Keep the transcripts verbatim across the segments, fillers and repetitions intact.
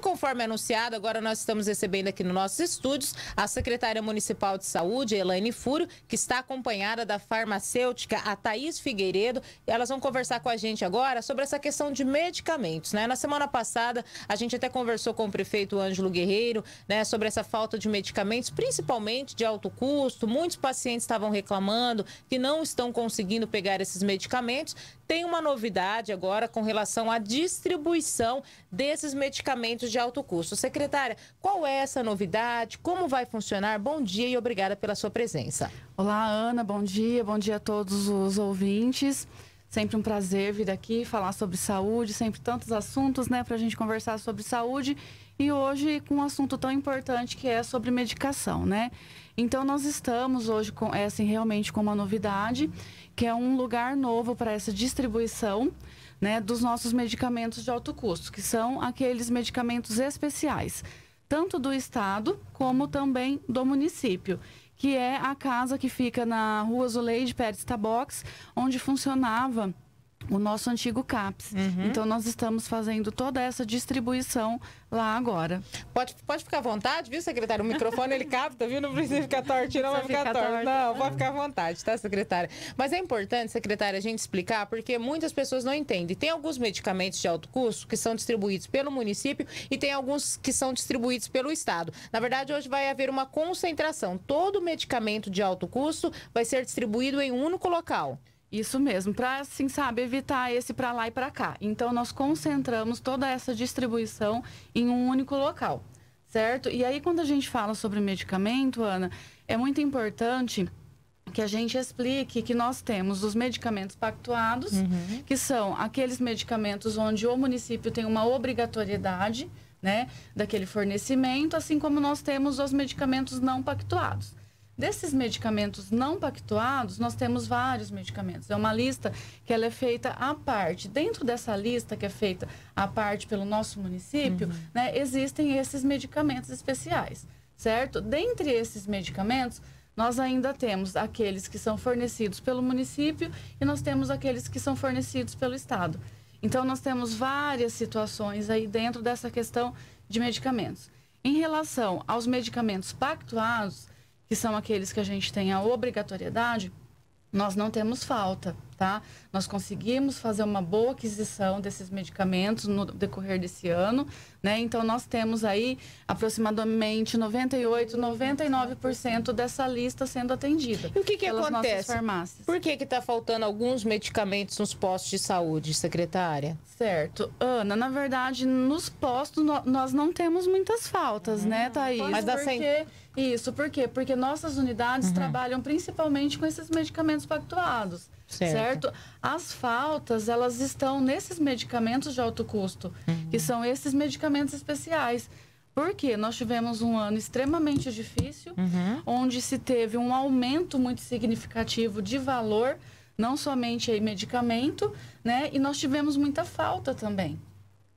conforme anunciado, agora nós estamos recebendo aqui nos nossos estúdios a secretária municipal de saúde, Elaine Furo, que está acompanhada da farmacêutica Ataís Figueiredo. Elas vão conversar com a gente agora sobre essa questão de medicamentos, né? Na semana passada, a gente até conversou com o prefeito Ângelo Guerreiro, né, sobre essa falta de medicamentos, principalmente de alto custo. Muitos pacientes estavam reclamando que não estão conseguindo pegar esses medicamentos. Tem uma novidade agora com relação à distribuição desses medicamentos de alto custo. Secretária, qual é essa novidade? Como vai funcionar? Bom dia e obrigada pela sua presença. Olá, Ana. Bom dia. Bom dia a todos os ouvintes. Sempre um prazer vir aqui falar sobre saúde, sempre tantos assuntos, né, para a gente conversar sobre saúde. E hoje com um assunto tão importante que é sobre medicação, né? Então, nós estamos hoje com, é, assim, realmente com uma novidade, que é um lugar novo para essa distribuição, né, dos nossos medicamentos de alto custo, que são aqueles medicamentos especiais, tanto do Estado como também do município, que é a casa que fica na rua Zuleide Pérez Tabox, onde funcionava o nosso antigo CAPS. Uhum. Então, nós estamos fazendo toda essa distribuição lá agora. Pode, pode ficar à vontade, viu, secretário? O microfone, ele capta, viu? Não precisa ficar tortinho, não, não vai ficar, ficar torto. torto. Não, pode ficar à vontade, tá, secretária? Mas é importante, secretária, a gente explicar, porque muitas pessoas não entendem. Tem alguns medicamentos de alto custo que são distribuídos pelo município e tem alguns que são distribuídos pelo Estado. Na verdade, hoje vai haver uma concentração. Todo medicamento de alto custo vai ser distribuído em um único local. Isso mesmo, para, assim, sabe, evitar esse para lá e para cá. Então, nós concentramos toda essa distribuição em um único local, certo? E aí, quando a gente fala sobre medicamento, Ana, é muito importante que a gente explique que nós temos os medicamentos pactuados, uhum, que são aqueles medicamentos onde o município tem uma obrigatoriedade, né, daquele fornecimento, assim como nós temos os medicamentos não pactuados. Desses medicamentos não pactuados, nós temos vários medicamentos. É uma lista que ela é feita à parte. Dentro dessa lista que é feita à parte pelo nosso município, uhum, né, existem esses medicamentos especiais, certo? Dentre esses medicamentos, nós ainda temos aqueles que são fornecidos pelo município e nós temos aqueles que são fornecidos pelo Estado. Então, nós temos várias situações aí dentro dessa questão de medicamentos. Em relação aos medicamentos pactuados, que são aqueles que a gente tem a obrigatoriedade, nós não temos falta, tá? Nós conseguimos fazer uma boa aquisição desses medicamentos no decorrer desse ano, né? Então, nós temos aí aproximadamente noventa e oito, noventa e nove por cento dessa lista sendo atendida. E o que que pelas acontece? Nossas farmácias. Por que que tá faltando alguns medicamentos nos postos de saúde, secretária? Certo. Ana, na verdade, nos postos nós não temos muitas faltas, hum, né, Thaís? Mas porque... Assim... Isso, por quê? Porque nossas unidades, uhum, trabalham principalmente com esses medicamentos pactuados, certo? certo? As faltas, elas estão nesses medicamentos de alto custo, uhum, que são esses medicamentos especiais. Por quê? Nós tivemos um ano extremamente difícil, uhum, onde se teve um aumento muito significativo de valor, não somente em medicamento, né? E nós tivemos muita falta também.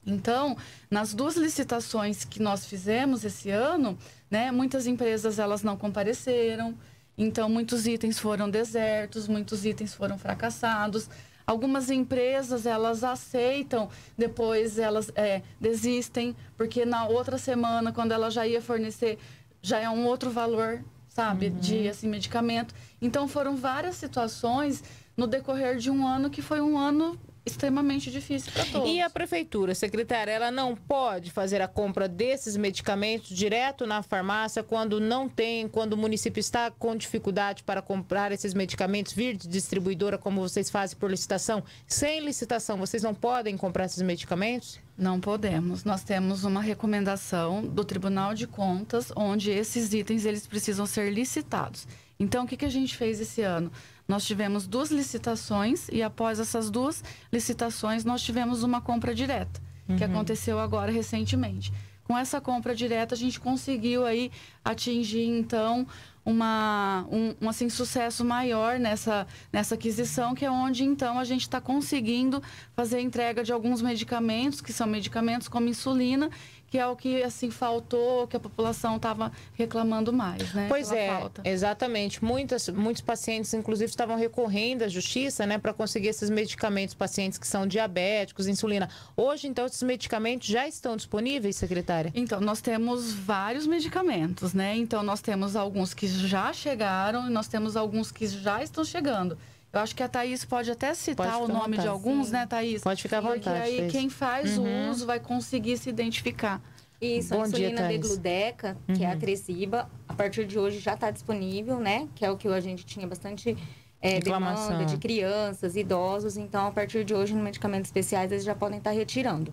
Então, nas duas licitações que nós fizemos esse ano, né, muitas empresas elas não compareceram, então muitos itens foram desertos, muitos itens foram fracassados. Algumas empresas elas aceitam, depois elas é, desistem, porque na outra semana, quando ela já ia fornecer, já é um outro valor, sabe, uhum, de assim, medicamento. Então, foram várias situações no decorrer de um ano que foi um ano extremamente difícil para todos. E a prefeitura, secretária, ela não pode fazer a compra desses medicamentos direto na farmácia quando não tem, quando o município está com dificuldade para comprar esses medicamentos, vir de distribuidora, como vocês fazem por licitação? Sem licitação, vocês não podem comprar esses medicamentos? Não podemos. Nós temos uma recomendação do Tribunal de Contas, onde esses itens eles precisam ser licitados. Então, o que que a gente fez esse ano? Nós tivemos duas licitações e após essas duas licitações nós tivemos uma compra direta, uhum, que aconteceu agora recentemente. Com essa compra direta a gente conseguiu aí atingir então uma, um, um assim, sucesso maior nessa, nessa aquisição, que é onde, então, a gente está conseguindo fazer a entrega de alguns medicamentos, que são medicamentos como insulina, que é o que, assim, faltou, que a população estava reclamando mais, né? Pois é, falta. Exatamente. Muitas, muitos pacientes, inclusive, estavam recorrendo à justiça, né, para conseguir esses medicamentos, pacientes que são diabéticos, insulina. Hoje, então, esses medicamentos já estão disponíveis, secretária? Então, nós temos vários medicamentos, né? Então, nós temos alguns que já chegaram e nós temos alguns que já estão chegando. Eu acho que a Thaís pode até citar pode o nome vontade, de alguns, sim. né, Thaís? Pode ficar à vontade. Porque aí Thaís. quem faz uhum. o uso vai conseguir se identificar. Isso, Bom a insulina degludeca, uhum. que é a Tresiba, a partir de hoje já está disponível, né? Que é o que a gente tinha bastante é, demanda de crianças, idosos. Então, a partir de hoje, no medicamentos especiais, eles já podem estar retirando.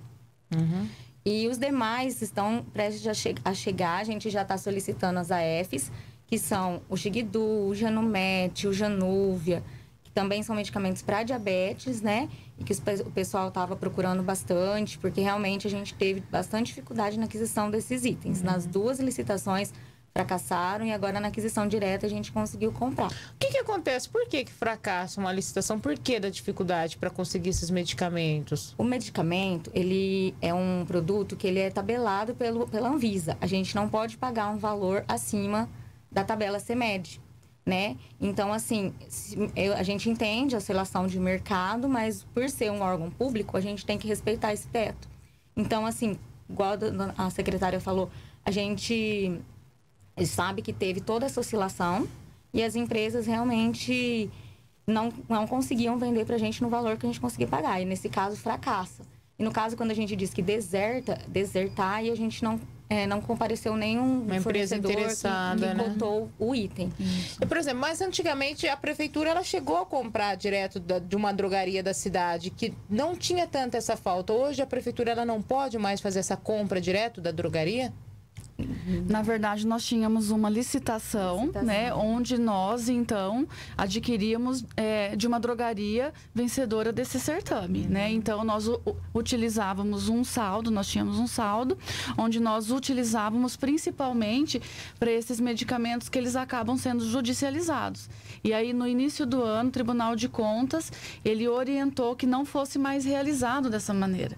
Uhum. E os demais estão prestes a, che a chegar, a gente já está solicitando as A Fs, que são o Xigidu, o Janumet, o Januvia... Também são medicamentos para diabetes, né? E que o pessoal estava procurando bastante, porque realmente a gente teve bastante dificuldade na aquisição desses itens. Uhum. Nas duas licitações fracassaram e agora na aquisição direta a gente conseguiu comprar. O que que acontece? Por que que fracassa uma licitação? Por que da dificuldade para conseguir esses medicamentos? O medicamento, ele é um produto que ele é tabelado pelo, pela Anvisa. A gente não pode pagar um valor acima da tabela CEMED. Né? Então, assim, a gente entende a oscilação de mercado, mas por ser um órgão público, a gente tem que respeitar esse teto. Então, assim, igual a secretária falou, a gente sabe que teve toda essa oscilação e as empresas realmente não, não conseguiam vender para a gente no valor que a gente conseguia pagar. E, nesse caso, fracassa. E, no caso, quando a gente diz que deserta, desertar, e a gente não... É, não compareceu nenhum uma empresa interessada, que, que né? botou o item. E, por exemplo, mas antigamente a prefeitura ela chegou a comprar direto da, de uma drogaria da cidade, que não tinha tanta essa falta. Hoje a prefeitura ela não pode mais fazer essa compra direto da drogaria? Na verdade, nós tínhamos uma licitação, licitação. né, onde nós, então, adquiríamos é, de uma drogaria vencedora desse certame, uhum. né? Então, nós u utilizávamos um saldo, nós tínhamos um saldo, onde nós utilizávamos principalmente para esses medicamentos que eles acabam sendo judicializados. E aí, no início do ano, o Tribunal de Contas, ele orientou que não fosse mais realizado dessa maneira.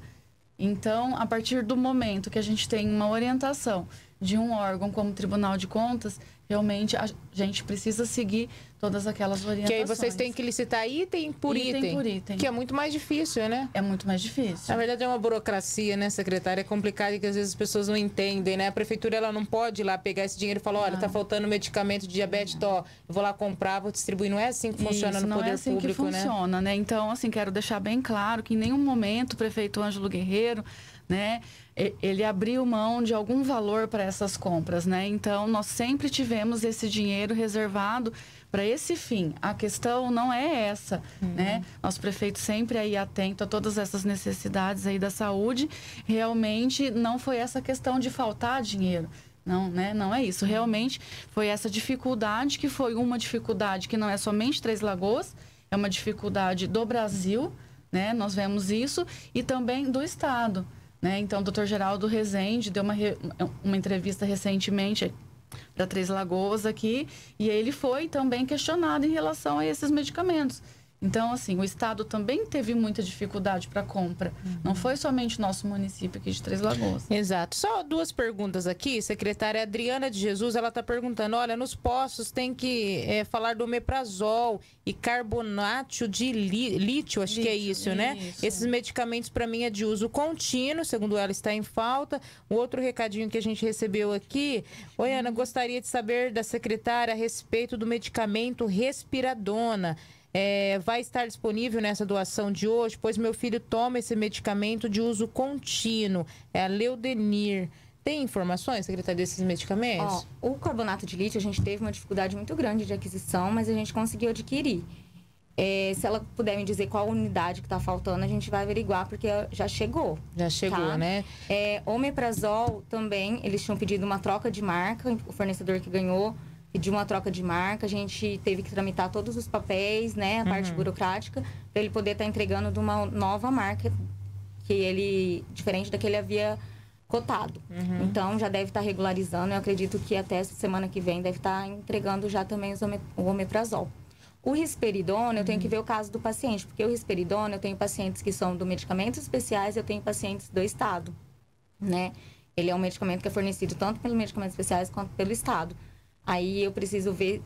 Então, a partir do momento que a gente tem uma orientação de um órgão como o Tribunal de Contas, realmente a gente precisa seguir todas aquelas orientações. Que aí vocês têm que licitar item por item. Item por item. Que é muito mais difícil, né? É muito mais difícil. Na verdade, é uma burocracia, né, secretária? É complicado e que às vezes as pessoas não entendem, né? A prefeitura, ela não pode ir lá pegar esse dinheiro e falar, olha, não. tá faltando medicamento de diabetes, tô, ó, eu vou lá comprar, vou distribuir. Não é assim que funciona Isso, no poder público, né? não é assim público, que funciona, né? né? Então, assim, quero deixar bem claro que em nenhum momento o prefeito Ângelo Guerreiro, né, ele abriu mão de algum valor para essas compras, né? Então, nós sempre tivemos esse dinheiro reservado para esse fim. A questão não é essa, uhum. né? Nosso prefeito sempre aí atento a todas essas necessidades aí da saúde. Realmente não foi essa questão de faltar dinheiro. Não, né? Não é isso. Realmente foi essa dificuldade, que foi uma dificuldade que não é somente Três Lagoas, é uma dificuldade do Brasil, né? Nós vemos isso, e também do Estado. Né? Então, o doutor Geraldo Rezende deu uma, re... uma entrevista recentemente para Três Lagoas aqui, e ele foi também questionado em relação a esses medicamentos. Então, assim, o Estado também teve muita dificuldade para compra. Uhum. Não foi somente nosso município aqui de Três Lagoas. Exato. Só duas perguntas aqui. Secretária Adriana de Jesus, ela está perguntando, olha, nos postos tem que é, falar do omeprazol e carbonato de li, lítio, acho lítio, que é isso, isso, né? Esses medicamentos, para mim, é de uso contínuo, segundo ela, está em falta. Um outro recadinho que a gente recebeu aqui. Oi, Ana, gostaria de saber da secretária a respeito do medicamento Respiradona. É, vai estar disponível nessa doação de hoje, pois meu filho toma esse medicamento de uso contínuo, é a Leudenir. Tem informações, secretária, desses medicamentos? Ó, o carbonato de lítio, a gente teve uma dificuldade muito grande de aquisição, mas a gente conseguiu adquirir. É, se ela puder me dizer qual unidade que está faltando, a gente vai averiguar, porque já chegou. Já chegou, tá? né? É, omeprazol também, eles tinham pedido uma troca de marca, o fornecedor que ganhou... de uma troca de marca, a gente teve que tramitar todos os papéis, né, a parte uhum. burocrática, para ele poder estar entregando de uma nova marca, que ele, diferente da que ele havia cotado. Uhum. Então, já deve estar regularizando. Eu acredito que até essa semana que vem deve estar entregando já também o omeprazol. O risperidona, eu tenho que ver o caso do paciente, porque o risperidona, eu tenho pacientes que são do medicamentos especiais, eu tenho pacientes do Estado, né? Ele é um medicamento que é fornecido tanto pelos medicamentos especiais quanto pelo Estado. Aí eu preciso ver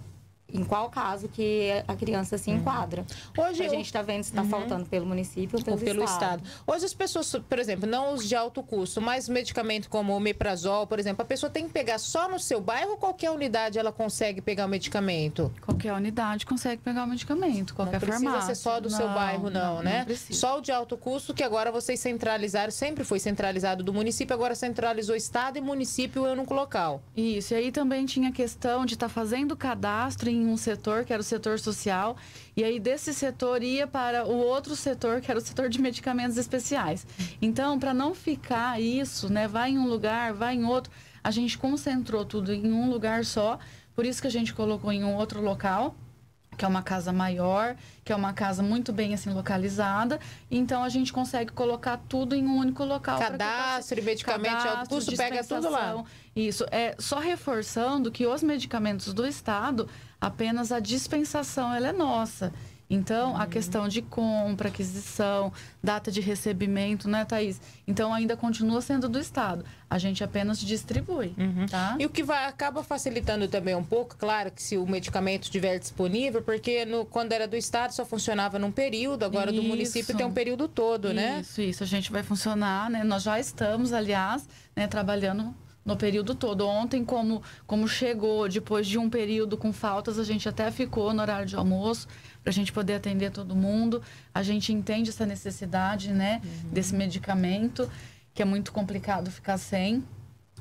em qual caso que a criança se enquadra. Hoje a gente está vendo se está uhum. faltando pelo município ou pelo, ou pelo estado. estado. Hoje as pessoas, por exemplo, não os de alto custo, mas medicamento como o omeprazol, por exemplo, a pessoa tem que pegar só no seu bairro ou qualquer unidade ela consegue pegar o medicamento? Qualquer unidade consegue pegar o medicamento, qualquer farmácia. Não precisa ser só do não, seu bairro, não, não né? Não precisa. Só o de alto custo, que agora vocês centralizaram, sempre foi centralizado do município, agora centralizou estado e município e único local. Isso, e aí também tinha a questão de estar tá fazendo cadastro em em um setor, que era o setor social, e aí desse setor ia para o outro setor, que era o setor de medicamentos especiais. Então, para não ficar isso, né, vai em um lugar, vai em outro, a gente concentrou tudo em um lugar só, por isso que a gente colocou em um outro local, que é uma casa maior, que é uma casa muito bem assim localizada, então a gente consegue colocar tudo em um único local. Cadastro, medicamento, alto custo, pega tudo lá. Isso, é só reforçando que os medicamentos do Estado, apenas a dispensação ela é nossa. Então, hum. a questão de compra, aquisição, data de recebimento, né, Thaís? Então, ainda continua sendo do Estado. A gente apenas distribui, uhum. tá? E o que vai, acaba facilitando também um pouco, claro, que se o medicamento estiver disponível, porque no, quando era do Estado só funcionava num período, agora isso. do município tem um período todo, né? Isso, isso. A gente vai funcionar, né? Nós já estamos, aliás, né, trabalhando no período todo. Ontem, como, como chegou, depois de um período com faltas, a gente até ficou no horário de almoço, para a gente poder atender todo mundo. A gente entende essa necessidade, né, uhum. desse medicamento, que é muito complicado ficar sem.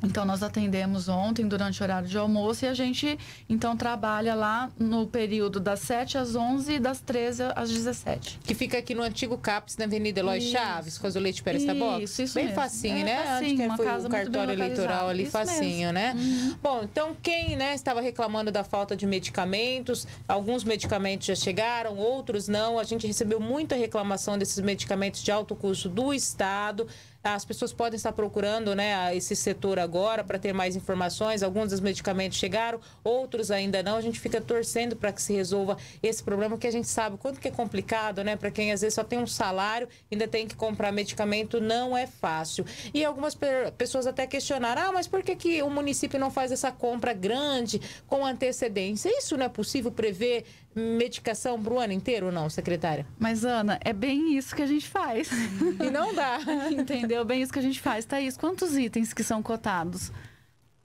Então, nós atendemos ontem, durante o horário de almoço, e a gente, então, trabalha lá no período das sete às onze e das treze às dezessete. Que fica aqui no antigo CAPES, na Avenida Eloy Chaves, Cazolete Pérez Taboca. Isso, isso bem mesmo. Facinho, é, né? Facinho, onde que foi o cartório eleitoral ali, isso facinho, mesmo. Né? Uhum. Bom, então, quem né, estava reclamando da falta de medicamentos, alguns medicamentos já chegaram, outros não. A gente recebeu muita reclamação desses medicamentos de alto custo do Estado. As pessoas podem estar procurando né, esse setor agora para ter mais informações. Alguns dos medicamentos chegaram, outros ainda não. A gente fica torcendo para que se resolva esse problema, que a gente sabe o quanto que é complicado, né? Para quem às vezes só tem um salário, ainda tem que comprar medicamento, não é fácil. E algumas pessoas até questionaram, ah, mas por que, que o município não faz essa compra grande com antecedência? Isso não é possível prever medicação para o ano inteiro ou não, secretária? Mas, Ana, é bem isso que a gente faz. E não dá. Entendeu? Bem isso que a gente faz. Thaís, quantos itens que são cotados?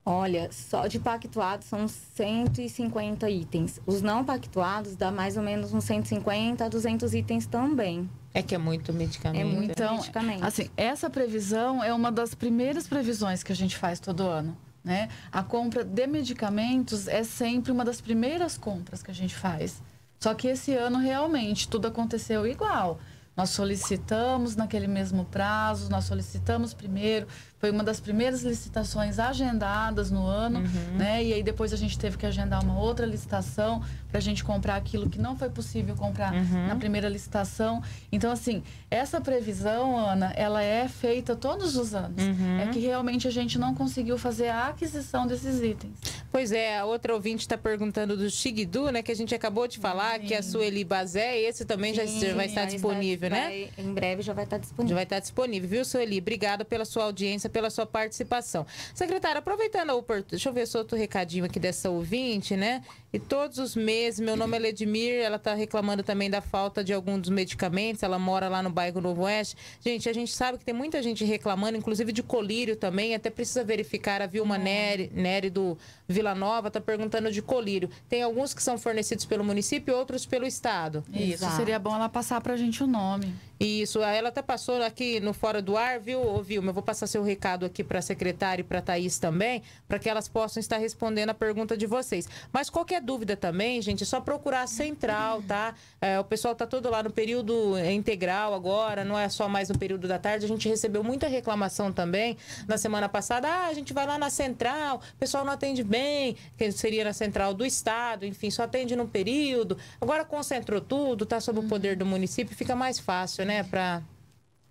Olha, só de pactuados são cento e cinquenta itens. Os não pactuados dá mais ou menos uns cento e cinquenta a duzentos itens também. É que é muito medicamento. É muito então, medicamento. Assim, essa previsão é uma das primeiras previsões que a gente faz todo ano. Né? A compra de medicamentos é sempre uma das primeiras compras que a gente faz. Só que esse ano, realmente, tudo aconteceu igual. Nós solicitamos naquele mesmo prazo, nós solicitamos primeiro. Foi uma das primeiras licitações agendadas no ano, uhum. né? E aí depois a gente teve que agendar uma outra licitação para a gente comprar aquilo que não foi possível comprar uhum. na primeira licitação. Então, assim, essa previsão, Ana, ela é feita todos os anos. Uhum. É que realmente a gente não conseguiu fazer a aquisição desses itens. Pois é, a outra ouvinte está perguntando do Xigidu, né? Que a gente acabou de falar, sim. que a Sueli Bazé, esse também já, sim, já vai estar disponível, vai, né? Vai, em breve já vai estar disponível. Já vai estar disponível, viu, Sueli? Obrigada pela sua audiência, pela sua participação. Secretária, aproveitando a oportunidade, deixa eu ver se outro recadinho aqui dessa ouvinte, né? E todos os meses, meu nome é Ledmir, ela está reclamando também da falta de algum dos medicamentos, ela mora lá no bairro Novo Oeste. Gente, a gente sabe que tem muita gente reclamando, inclusive de colírio também, até precisa verificar, a Vilma Nery, Nery do Vila Nova está perguntando de colírio. Tem alguns que são fornecidos pelo município, outros pelo Estado. Isso, exato. Seria bom ela passar para a gente o nome. Isso, ela até passou aqui no Fora do Ar, viu, ô Vilma? Eu vou passar seu recado aqui para a secretária e para a Thaís também, para que elas possam estar respondendo a pergunta de vocês. Mas qualquer dúvida também, gente, é só procurar a central, tá? É, o pessoal tá todo lá no período integral agora, não é só mais no período da tarde. A gente recebeu muita reclamação também na semana passada. Ah, a gente vai lá na central, o pessoal não atende bem. Que seria na central do Estado, enfim, só atende num período. Agora concentrou tudo, está sob o poder do município, fica mais fácil, né, para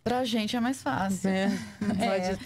Pra gente é mais fácil. É. É.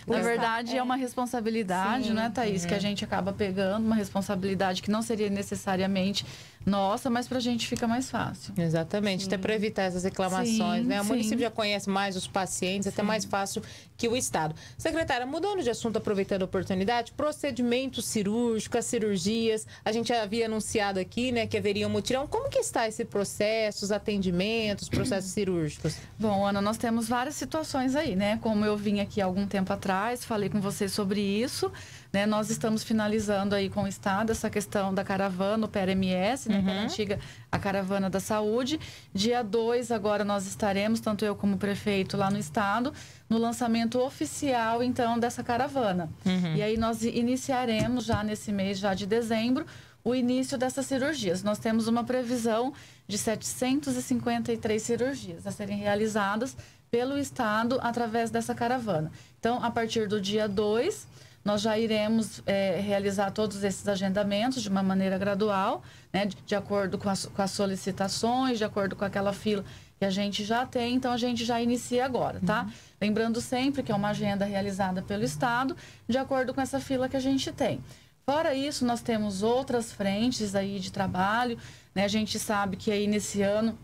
Na verdade, é. é uma responsabilidade, sim, né, Thaís? É. Que a gente acaba pegando, uma responsabilidade que não seria necessariamente nossa, mas pra gente fica mais fácil. Exatamente, sim. Até para evitar essas reclamações, sim, né? O sim. município já conhece mais os pacientes, sim, até mais fácil que o Estado. Secretária, mudando de assunto, aproveitando a oportunidade, procedimento cirúrgico, as cirurgias, a gente havia anunciado aqui, né, que haveria um mutirão. Como que está esse processo, os atendimentos, processos cirúrgicos? Bom, Ana, nós temos várias situações aí, né? Como eu vim aqui algum tempo atrás, falei com vocês sobre isso, né? Nós estamos finalizando aí com o Estado essa questão da caravana, o P R M S, né? Uhum. Que era antiga a caravana da saúde. Dia dois agora nós estaremos, tanto eu como o prefeito, lá no Estado, no lançamento oficial, então, dessa caravana. Uhum. E aí nós iniciaremos já nesse mês, já de dezembro, o início dessas cirurgias. Nós temos uma previsão de setecentas e cinquenta e três cirurgias a serem realizadas pelo Estado através dessa caravana. Então, a partir do dia dois, nós já iremos é, realizar todos esses agendamentos de uma maneira gradual, né, de, de acordo com as, com as solicitações, de acordo com aquela fila que a gente já tem, então a gente já inicia agora, tá? Uhum. Lembrando sempre que é uma agenda realizada pelo Estado, de acordo com essa fila que a gente tem. Fora isso, nós temos outras frentes aí de trabalho, né? A gente sabe que aí nesse ano,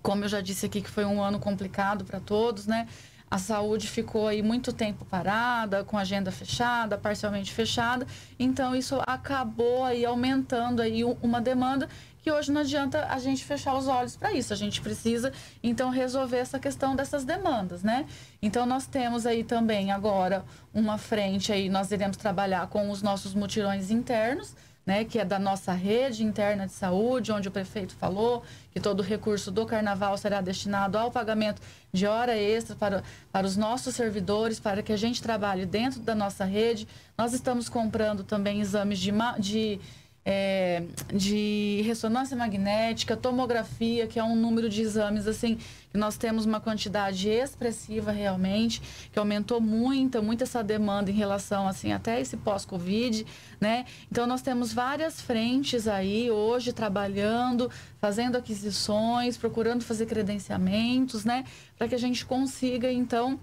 como eu já disse aqui, que foi um ano complicado para todos, né? A saúde ficou aí muito tempo parada, com agenda fechada, parcialmente fechada. Então, isso acabou aí aumentando aí uma demanda que hoje não adianta a gente fechar os olhos para isso. A gente precisa, então, resolver essa questão dessas demandas, né? Então, nós temos aí também agora uma frente aí, nós iremos trabalhar com os nossos mutirões internos, né, que é da nossa rede interna de saúde, onde o prefeito falou que todo o recurso do carnaval será destinado ao pagamento de hora extra para, para os nossos servidores, para que a gente trabalhe dentro da nossa rede. Nós estamos comprando também exames de, de, é, de ressonância magnética, tomografia, que é um número de exames assim, que nós temos uma quantidade expressiva realmente, que aumentou muito, muito essa demanda em relação, assim, até esse pós-Covid, né? Então, nós temos várias frentes aí, hoje, trabalhando, fazendo aquisições, procurando fazer credenciamentos, né? Para que a gente consiga, então,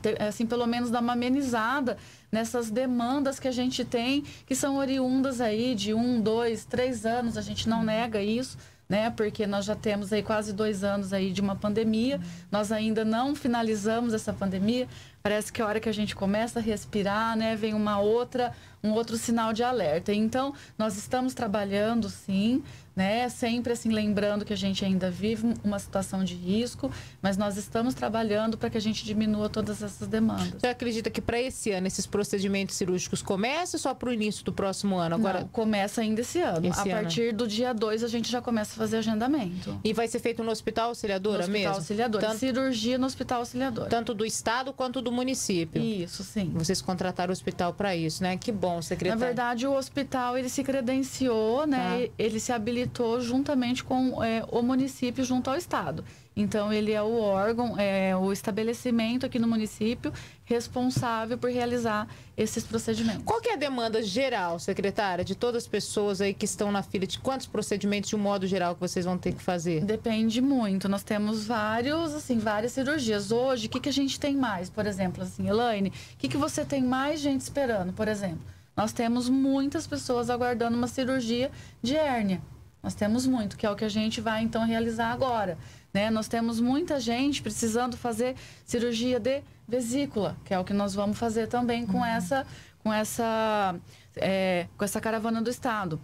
ter, assim, pelo menos dar uma amenizada nessas demandas que a gente tem, que são oriundas aí de um, dois, três anos, a gente não nega isso, né? Porque nós já temos aí quase dois anos aí de uma pandemia, nós ainda não finalizamos essa pandemia, parece que a hora que a gente começa a respirar, né, vem uma outra, um outro sinal de alerta. Então, nós estamos trabalhando sim, né, sempre assim lembrando que a gente ainda vive uma situação de risco, mas nós estamos trabalhando para que a gente diminua todas essas demandas. Você acredita que para esse ano esses procedimentos cirúrgicos começam só para o início do próximo ano? Agora... Não, começa ainda esse ano. Esse a ano. partir do dia dois a gente já começa a fazer agendamento. E vai ser feito no Hospital Auxiliadora mesmo? No Hospital Auxiliadora. Tanto... Cirurgia no Hospital Auxiliadora. Tanto do Estado quanto do município. Isso, sim. Vocês contrataram o hospital para isso, né? Que bom, secretário. Na verdade, o hospital, ele se credenciou, né? Ah. Ele se habilitou juntamente com é, o município, junto ao Estado. Então, ele é o órgão, é o estabelecimento aqui no município responsável por realizar esses procedimentos. Qual que é a demanda geral, secretária, de todas as pessoas aí que estão na fila? De quantos procedimentos, de um modo geral, que vocês vão ter que fazer? Depende muito. Nós temos vários, assim, várias cirurgias. Hoje, o que, que a gente tem mais? Por exemplo, assim, Elaine, o que, que você tem mais gente esperando, por exemplo? Nós temos muitas pessoas aguardando uma cirurgia de hérnia. Nós temos muito, que é o que a gente vai, então, realizar agora, né? Nós temos muita gente precisando fazer cirurgia de vesícula, que é o que nós vamos fazer também com, uhum. essa, com, essa, é, com essa caravana do Estado.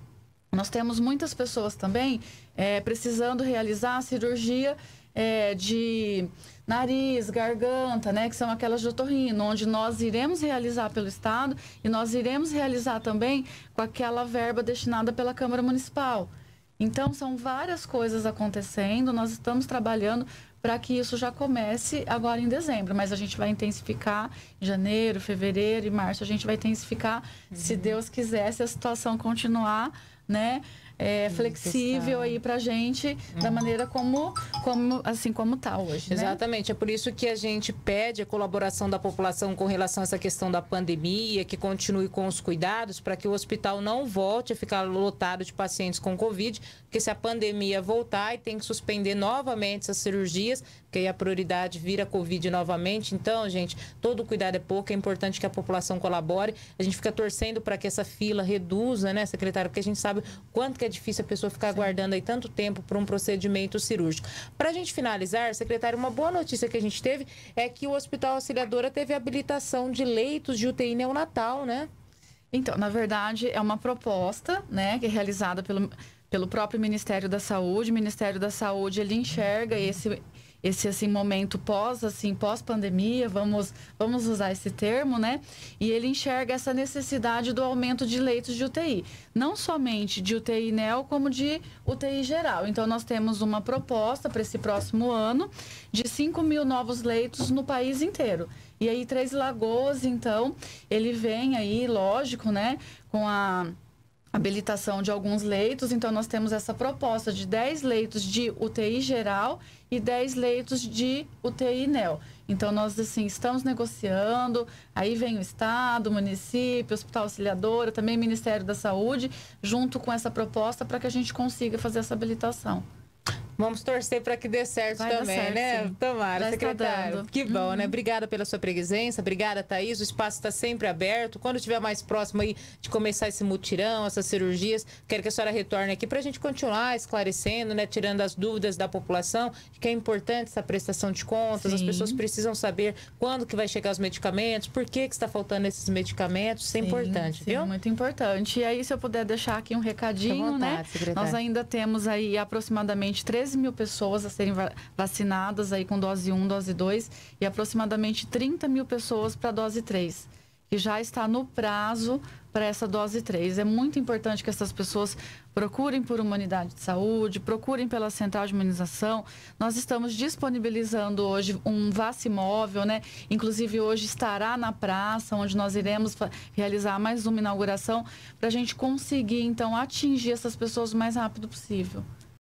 Nós temos muitas pessoas também é, precisando realizar cirurgia é, de nariz, garganta, né? Que são aquelas de otorrino, onde nós iremos realizar pelo Estado e nós iremos realizar também com aquela verba destinada pela Câmara Municipal. Então, são várias coisas acontecendo, nós estamos trabalhando para que isso já comece agora em dezembro, mas a gente vai intensificar em janeiro, fevereiro e março, a gente vai intensificar, uhum. se Deus quiser, se a situação continuar, né, é, flexível aí pra gente, uhum. da maneira como, como, assim, como tá hoje, né? Exatamente, é por isso que a gente pede a colaboração da população com relação a essa questão da pandemia, que continue com os cuidados, para que o hospital não volte a ficar lotado de pacientes com Covid, porque se a pandemia voltar e tem que suspender novamente essas cirurgias, porque a prioridade vira Covid novamente. Então, gente, todo cuidado é pouco, é importante que a população colabore. A gente fica torcendo para que essa fila reduza, né, secretário? Porque a gente sabe quanto que é difícil a pessoa ficar Sim. aguardando aí tanto tempo para um procedimento cirúrgico. Para a gente finalizar, secretário, uma boa notícia que a gente teve é que o Hospital Auxiliadora teve habilitação de leitos de U T I neonatal, né? Então, na verdade, é uma proposta, né, que é realizada pelo, pelo próprio Ministério da Saúde. O Ministério da Saúde, ele enxerga esse, esse assim, momento pós, assim, pós-pandemia, vamos, vamos usar esse termo, né? E ele enxerga essa necessidade do aumento de leitos de U T I. Não somente de U T I neo, como de U T I geral. Então, nós temos uma proposta para esse próximo ano de cinco mil novos leitos no país inteiro. E aí, Três Lagoas, então, ele vem aí, lógico, né, com a habilitação de alguns leitos. Então, nós temos essa proposta de dez leitos de U T I geral e dez leitos de U T I neo. Então, nós, assim, estamos negociando, aí vem o Estado, o município, o Hospital Auxiliadora, também o Ministério da Saúde, junto com essa proposta para que a gente consiga fazer essa habilitação. Vamos torcer para que dê certo Vai também, certo, né? Sim. Tomara, Já secretário. Que bom, uhum. né? Obrigada pela sua presença, obrigada, Thaís. O espaço está sempre aberto. Quando estiver mais próximo aí de começar esse mutirão, essas cirurgias, quero que a senhora retorne aqui para a gente continuar esclarecendo, né? Tirando as dúvidas da população, que é importante essa prestação de contas. Sim. As pessoas precisam saber quando que vai chegar os medicamentos, por que que está faltando esses medicamentos. Isso é sim, importante, sim, viu? Muito importante. E aí, se eu puder deixar aqui um recadinho, vontade, né? Secretário. Nós ainda temos aí aproximadamente treze mil pessoas a serem vacinadas aí com dose um, dose dois e aproximadamente trinta mil pessoas para dose três, que já está no prazo para essa dose três. É muito importante que essas pessoas procurem por uma unidade de saúde, procurem pela central de imunização. Nós estamos disponibilizando hoje um vacimóvel, né? Inclusive, hoje estará na praça, onde nós iremos realizar mais uma inauguração, para a gente conseguir, então, atingir essas pessoas o mais rápido possível.